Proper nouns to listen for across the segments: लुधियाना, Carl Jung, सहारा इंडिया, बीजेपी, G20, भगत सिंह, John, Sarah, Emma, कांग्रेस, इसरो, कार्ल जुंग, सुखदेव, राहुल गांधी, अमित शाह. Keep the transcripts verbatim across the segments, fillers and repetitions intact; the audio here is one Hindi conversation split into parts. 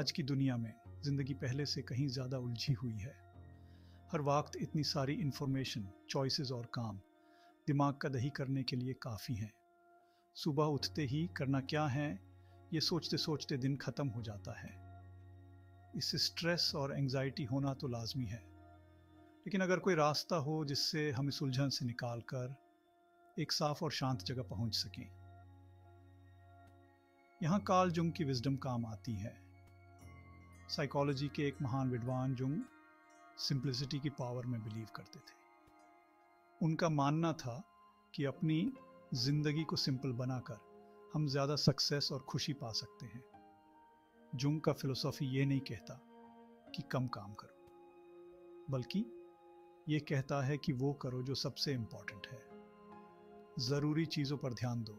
आज की दुनिया में ज़िंदगी पहले से कहीं ज़्यादा उलझी हुई है। हर वक्त इतनी सारी इन्फॉर्मेशन, चॉइसेस और काम दिमाग का दही करने के लिए काफ़ी हैं। सुबह उठते ही करना क्या है ये सोचते सोचते दिन ख़त्म हो जाता है। इससे स्ट्रेस और एंजाइटी होना तो लाजमी है, लेकिन अगर कोई रास्ता हो जिससे हम इस उलझन से निकाल कर एक साफ और शांत जगह पहुंच सकें। यहाँ कार्ल जुंग की विजडम काम आती है। साइकोलॉजी के एक महान विद्वान जुंग सिंप्लिसिटी की पावर में बिलीव करते थे। उनका मानना था कि अपनी जिंदगी को सिंपल बनाकर हम ज़्यादा सक्सेस और खुशी पा सकते हैं। जुंग का फिलोसॉफी ये नहीं कहता कि कम काम करो, बल्कि ये कहता है कि वो करो जो सबसे इम्पॉर्टेंट है। ज़रूरी चीज़ों पर ध्यान दो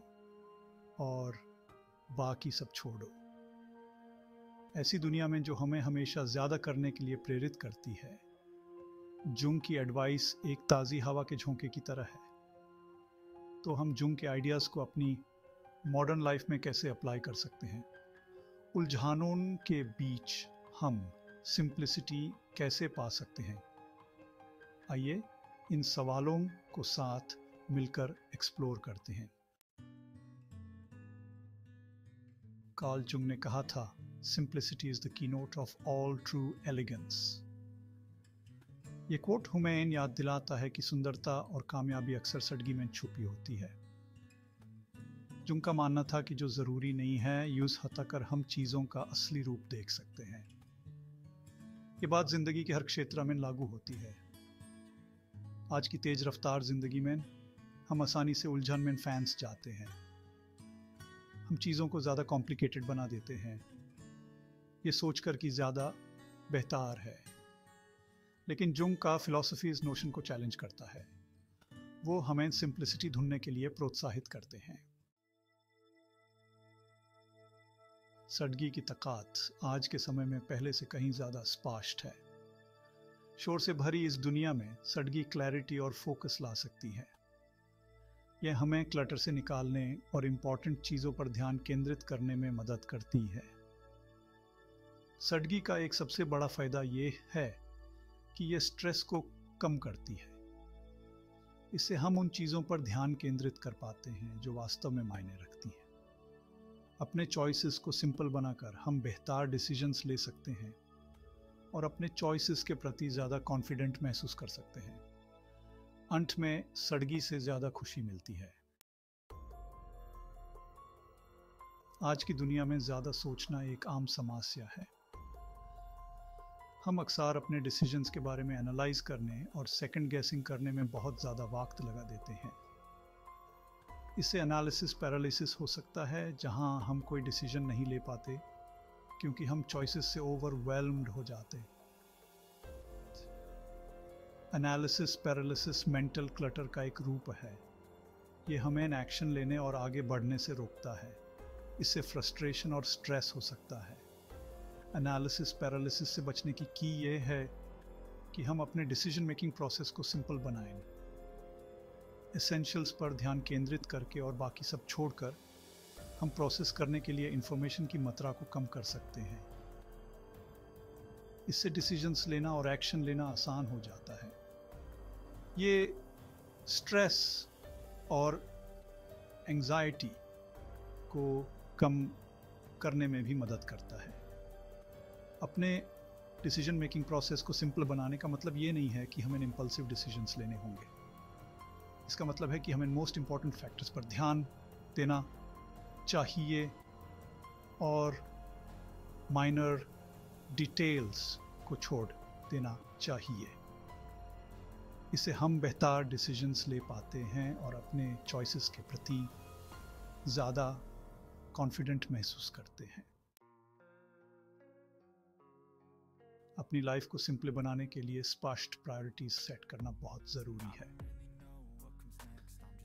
और बाकी सब छोड़ो। ऐसी दुनिया में जो हमें हमेशा ज़्यादा करने के लिए प्रेरित करती है, जुंग की एडवाइस एक ताज़ी हवा के झोंके की तरह है। तो हम जुंग के आइडियाज़ को अपनी मॉडर्न लाइफ में कैसे अप्लाई कर सकते हैं? उलझानों के बीच हम सिंप्लिसिटी कैसे पा सकते हैं? आइए इन सवालों को साथ मिलकर एक्सप्लोर करते हैं। कार्ल जुंग ने कहा था, simplicity is the keynote of all true elegance. ये कोट हमें याद दिलाता है कि सुंदरता और कामयाबी अक्सर सदगी में छुपी होती है। जुंग का मानना था कि जो ज़रूरी नहीं है यूज़ हटाकर हम चीज़ों का असली रूप देख सकते हैं। ये बात ज़िंदगी के हर क्षेत्र में लागू होती है। आज की तेज़ रफ्तार ज़िंदगी में हम आसानी से उलझन में फंस जाते हैं। हम चीज़ों को ज़्यादा कॉम्प्लिकेटेड बना देते हैं, ये सोचकर कि ज़्यादा बेहतर है। लेकिन जुंग का फिलॉसफी इस नोशन को चैलेंज करता है। वो हमें सिंप्लिसिटी ढूंढने के लिए प्रोत्साहित करते हैं। सदगी की ताकत आज के समय में पहले से कहीं ज़्यादा स्पष्ट है। शोर से भरी इस दुनिया में सदगी क्लैरिटी और फोकस ला सकती है। यह हमें क्लटर से निकालने और इम्पॉर्टेंट चीज़ों पर ध्यान केंद्रित करने में मदद करती है। सदगी का एक सबसे बड़ा फ़ायदा ये है कि यह स्ट्रेस को कम करती है। इससे हम उन चीज़ों पर ध्यान केंद्रित कर पाते हैं जो वास्तव में मायने रखती हैं। अपने चॉइसेस को सिंपल बनाकर हम बेहतर डिसीजंस ले सकते हैं और अपने चॉइसेस के प्रति ज़्यादा कॉन्फिडेंट महसूस कर सकते हैं। अंत में सदगी से ज़्यादा खुशी मिलती है। आज की दुनिया में ज़्यादा सोचना एक आम समस्या है। हम अक्सर अपने डिसीजंस के बारे में एनालाइज करने और सेकंड गेसिंग करने में बहुत ज़्यादा वक्त लगा देते हैं। इससे एनालिसिस पैरालिसिस हो सकता है, जहां हम कोई डिसीजन नहीं ले पाते क्योंकि हम चॉइसेस से ओवरवेलम्ड हो जाते। एनालिसिस पैरालिसिस मेंटल क्लटर का एक रूप है। ये हमें एक्शन लेने और आगे बढ़ने से रोकता है। इससे फ्रस्ट्रेशन और स्ट्रेस हो सकता है। एनालिसिस पैरालिसिस से बचने की की ये है कि हम अपने डिसीजन मेकिंग प्रोसेस को सिंपल बनाएं, एसेंशियल्स पर ध्यान केंद्रित करके और बाकी सब छोड़कर हम प्रोसेस करने के लिए इंफॉर्मेशन की मात्रा को कम कर सकते हैं। इससे डिसीजंस लेना और एक्शन लेना आसान हो जाता है। ये स्ट्रेस और एंजाइटी को कम करने में भी मदद करता है। अपने डिसीजन मेकिंग प्रोसेस को सिंपल बनाने का मतलब ये नहीं है कि हमें इम्पल्सिव डिसीजंस लेने होंगे। इसका मतलब है कि हमें मोस्ट इम्पॉर्टेंट फैक्टर्स पर ध्यान देना चाहिए और माइनर डिटेल्स को छोड़ देना चाहिए। इससे हम बेहतर डिसीजंस ले पाते हैं और अपने चॉइसेस के प्रति ज़्यादा कॉन्फिडेंट महसूस करते हैं। अपनी लाइफ को सिंपल बनाने के लिए स्पष्ट प्रायोरिटीज सेट करना बहुत ज़रूरी है।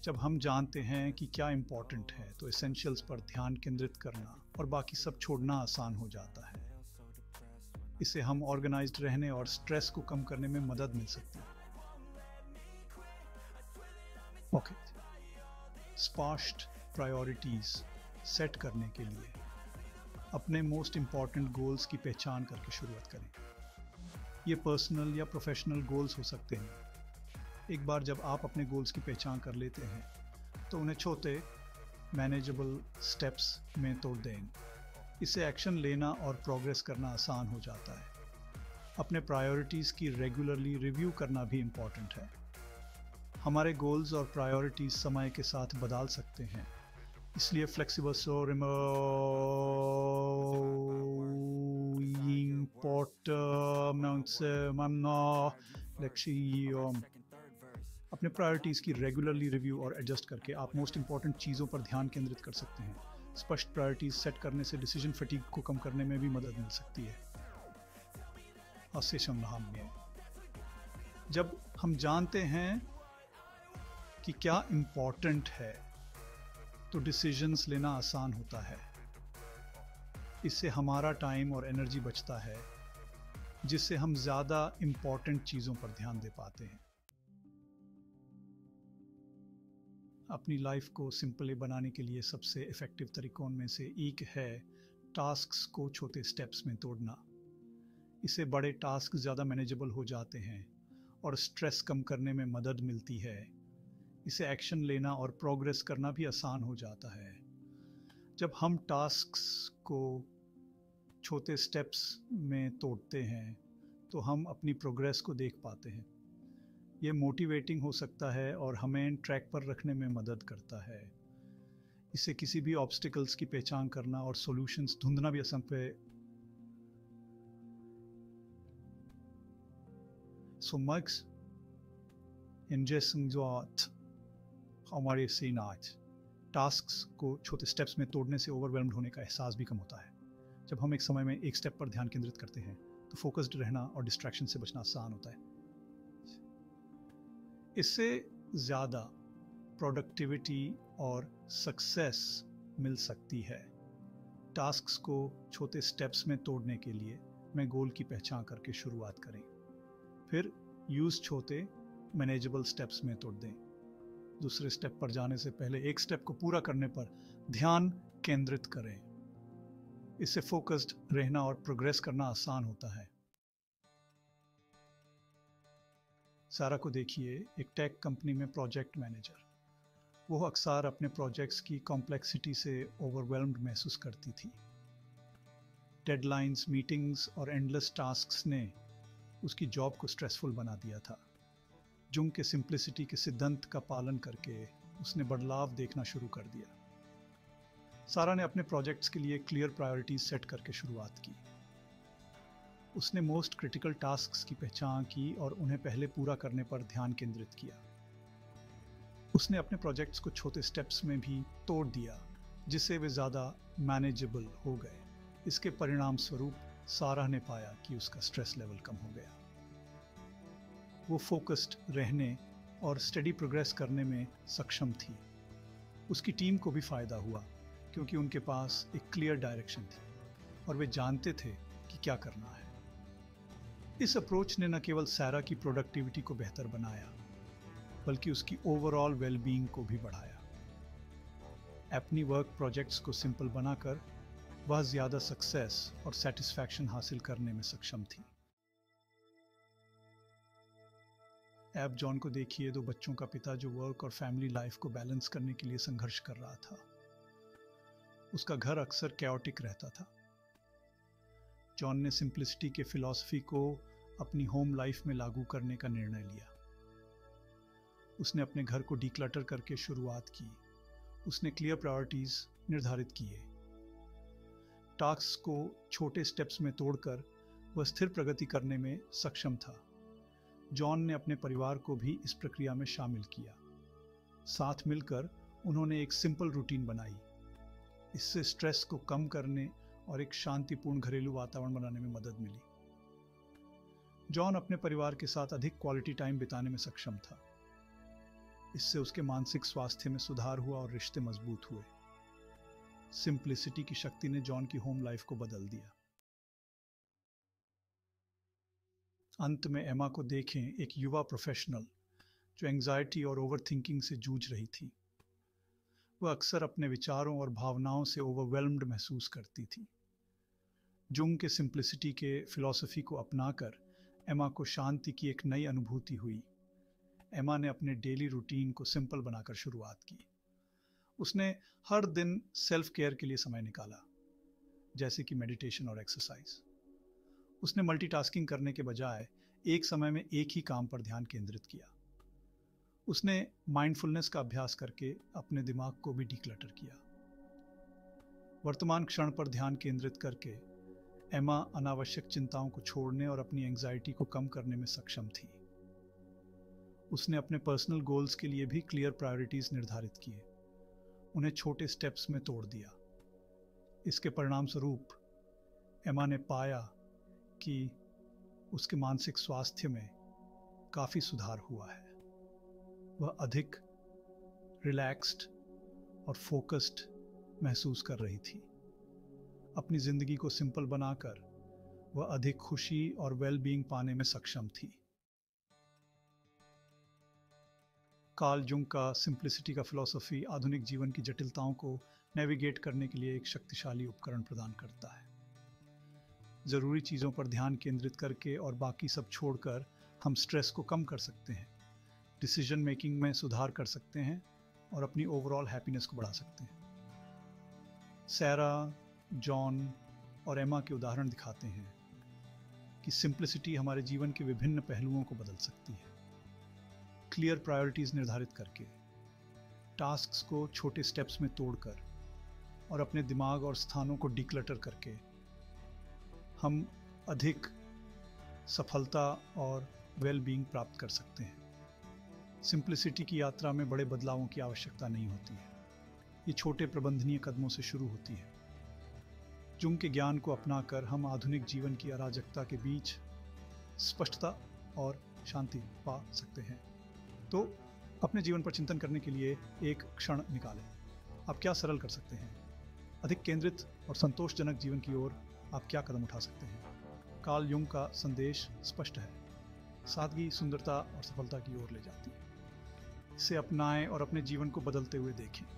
जब हम जानते हैं कि क्या इम्पॉर्टेंट है तो एसेंशियल्स पर ध्यान केंद्रित करना और बाकी सब छोड़ना आसान हो जाता है। इससे हम ऑर्गेनाइज्ड रहने और स्ट्रेस को कम करने में मदद मिल सकती है। ओके, स्पष्ट प्रायोरिटीज सेट करने के लिए अपने मोस्ट इम्पॉर्टेंट गोल्स की पहचान करके शुरुआत करें। ये पर्सनल या प्रोफेशनल गोल्स हो सकते हैं। एक बार जब आप अपने गोल्स की पहचान कर लेते हैं तो उन्हें छोटे मैनेजेबल स्टेप्स में तोड़ दें। इससे एक्शन लेना और प्रोग्रेस करना आसान हो जाता है। अपने प्रायोरिटीज़ की रेगुलरली रिव्यू करना भी इम्पॉर्टेंट है। हमारे गोल्स और प्रायोरिटीज़ समय के साथ बदल सकते हैं, इसलिए फ्लेक्सिबल और अपने प्रायोरिटीज़ की रेगुलरली रिव्यू और एडजस्ट करके आप मोस्ट इम्पॉर्टेंट चीज़ों पर ध्यान केंद्रित कर सकते हैं। स्पष्ट प्रायोरिटीज़ सेट करने से डिसीजन फटीग को कम करने में भी मदद मिल सकती है। असेशन में जब हम जानते हैं कि क्या इम्पॉर्टेंट है तो डिसीजंस लेना आसान होता है। इससे हमारा टाइम और एनर्जी बचता है, जिससे हम ज़्यादा इम्पॉर्टेंट चीज़ों पर ध्यान दे पाते हैं। अपनी लाइफ को सिंपल बनाने के लिए सबसे इफ़ेक्टिव तरीकों में से एक है टास्क्स को छोटे स्टेप्स में तोड़ना। इससे बड़े टास्क ज़्यादा मैनेजेबल हो जाते हैं और स्ट्रेस कम करने में मदद मिलती है। इसे एक्शन लेना और प्रोग्रेस करना भी आसान हो जाता है। जब हम टास्क्स को छोटे स्टेप्स में तोड़ते हैं तो हम अपनी प्रोग्रेस को देख पाते हैं। ये मोटिवेटिंग हो सकता है और हमें ट्रैक पर रखने में मदद करता है। इससे किसी भी ऑब्स्टिकल्स की पहचान करना और सॉल्यूशंस ढूंढना भी आसान है। Som Max in Jason Duat हमारे सीन आज टास्क्स को छोटे स्टेप्स में तोड़ने से ओवरवेल्म्ड होने का एहसास भी कम होता है। जब हम एक समय में एक स्टेप पर ध्यान केंद्रित करते हैं तो फोकस्ड रहना और डिस्ट्रैक्शन से बचना आसान होता है। इससे ज़्यादा प्रोडक्टिविटी और सक्सेस मिल सकती है। टास्क्स को छोटे स्टेप्स में तोड़ने के लिए मैं गोल की पहचान करके शुरुआत करें, फिर यूज़ छोटे मैनेजेबल स्टेप्स में तोड़ दें। दूसरे स्टेप पर जाने से पहले एक स्टेप को पूरा करने पर ध्यान केंद्रित करें। इससे फोकस्ड रहना और प्रोग्रेस करना आसान होता है। सारा को देखिए, एक टेक कंपनी में प्रोजेक्ट मैनेजर। वो अक्सर अपने प्रोजेक्ट्स की कॉम्प्लेक्सिटी से ओवरवेल्म्ड महसूस करती थी। डेडलाइंस, मीटिंग्स और एंडलेस टास्क्स ने उसकी जॉब को स्ट्रेसफुल बना दिया था। जुंग के सिंप्लिसिटी के सिद्धांत का पालन करके उसने बदलाव देखना शुरू कर दिया। सारा ने अपने प्रोजेक्ट्स के लिए क्लियर प्रायोरिटीज सेट करके शुरुआत की। उसने मोस्ट क्रिटिकल टास्क्स की पहचान की और उन्हें पहले पूरा करने पर ध्यान केंद्रित किया। उसने अपने प्रोजेक्ट्स को छोटे स्टेप्स में भी तोड़ दिया, जिससे वे ज़्यादा मैनेजेबल हो गए। इसके परिणामस्वरूप सारा ने पाया कि उसका स्ट्रेस लेवल कम हो गया। वो फोकस्ड रहने और स्टडी प्रोग्रेस करने में सक्षम थी। उसकी टीम को भी फ़ायदा हुआ क्योंकि उनके पास एक क्लियर डायरेक्शन थी और वे जानते थे कि क्या करना है। इस अप्रोच ने न केवल सारा की प्रोडक्टिविटी को बेहतर बनाया बल्कि उसकी ओवरऑल वेलबींग को भी बढ़ाया। अपनी वर्क प्रोजेक्ट्स को सिंपल बनाकर वह ज़्यादा सक्सेस और सेटिस्फैक्शन हासिल करने में सक्षम थी। ऐप जॉन को देखिए, दो बच्चों का पिता जो वर्क और फैमिली लाइफ को बैलेंस करने के लिए संघर्ष कर रहा था। उसका घर अक्सर कैओटिक रहता था। जॉन ने सिंप्लिसिटी के फिलॉसफी को अपनी होम लाइफ में लागू करने का निर्णय लिया। उसने अपने घर को डिक्लटर करके शुरुआत की। उसने क्लियर प्रायोरिटीज निर्धारित किए। टास्क को छोटे स्टेप्स में तोड़कर वह स्थिर प्रगति करने में सक्षम था। जॉन ने अपने परिवार को भी इस प्रक्रिया में शामिल किया। साथ मिलकर उन्होंने एक सिंपल रूटीन बनाई। इससे स्ट्रेस को कम करने और एक शांतिपूर्ण घरेलू वातावरण बनाने में मदद मिली। जॉन अपने परिवार के साथ अधिक क्वालिटी टाइम बिताने में सक्षम था। इससे उसके मानसिक स्वास्थ्य में सुधार हुआ और रिश्ते मजबूत हुए। सिंप्लिसिटी की शक्ति ने जॉन की होम लाइफ को बदल दिया। अंत में एमा को देखें, एक युवा प्रोफेशनल जो एंजाइटी और ओवरथिंकिंग से जूझ रही थी। वह अक्सर अपने विचारों और भावनाओं से ओवरवेल्म्ड महसूस करती थी। जुंग के सिंप्लिसिटी के फिलॉसफी को अपनाकर एमा को शांति की एक नई अनुभूति हुई। एमा ने अपने डेली रूटीन को सिंपल बनाकर शुरुआत की। उसने हर दिन सेल्फ केयर के लिए समय निकाला, जैसे कि मेडिटेशन और एक्सरसाइज। उसने मल्टीटास्किंग करने के बजाय एक समय में एक ही काम पर ध्यान केंद्रित किया। उसने माइंडफुलनेस का अभ्यास करके अपने दिमाग को भी डिक्लटर किया। वर्तमान क्षण पर ध्यान केंद्रित करके एमा अनावश्यक चिंताओं को छोड़ने और अपनी एंग्जाइटी को कम करने में सक्षम थी। उसने अपने पर्सनल गोल्स के लिए भी क्लियर प्रायोरिटीज निर्धारित किए, उन्हें छोटे स्टेप्स में तोड़ दिया। इसके परिणाम स्वरूप एमा ने पाया कि उसके मानसिक स्वास्थ्य में काफ़ी सुधार हुआ है। वह अधिक रिलैक्स्ड और फोकस्ड महसूस कर रही थी। अपनी जिंदगी को सिंपल बनाकर वह अधिक खुशी और वेलबीइंग पाने में सक्षम थी। कार्ल जुंग का सिंप्लिसिटी का फिलॉसफी आधुनिक जीवन की जटिलताओं को नेविगेट करने के लिए एक शक्तिशाली उपकरण प्रदान करता है। ज़रूरी चीज़ों पर ध्यान केंद्रित करके और बाकी सब छोड़कर हम स्ट्रेस को कम कर सकते हैं, डिसीजन मेकिंग में सुधार कर सकते हैं और अपनी ओवरऑल हैप्पीनेस को बढ़ा सकते हैं। सैरा, जॉन और एमा के उदाहरण दिखाते हैं कि सिंप्लिसिटी हमारे जीवन के विभिन्न पहलुओं को बदल सकती है। क्लियर प्रायोरिटीज़ निर्धारित करके, टास्क को छोटे स्टेप्स में तोड़कर और अपने दिमाग और स्थानों को डिक्लटर करके हम अधिक सफलता और वेलबीइंग प्राप्त कर सकते हैं। सिंप्लिसिटी की यात्रा में बड़े बदलावों की आवश्यकता नहीं होती है। ये छोटे प्रबंधनीय कदमों से शुरू होती है। जुंग के ज्ञान को अपनाकर हम आधुनिक जीवन की अराजकता के बीच स्पष्टता और शांति पा सकते हैं। तो अपने जीवन पर चिंतन करने के लिए एक क्षण निकालें। आप क्या सरल कर सकते हैं? अधिक केंद्रित और संतोषजनक जीवन की ओर आप क्या कदम उठा सकते हैं? कार्ल युंग का संदेश स्पष्ट है, सादगी सुंदरता और सफलता की ओर ले जाती है। इसे अपनाएं और अपने जीवन को बदलते हुए देखें।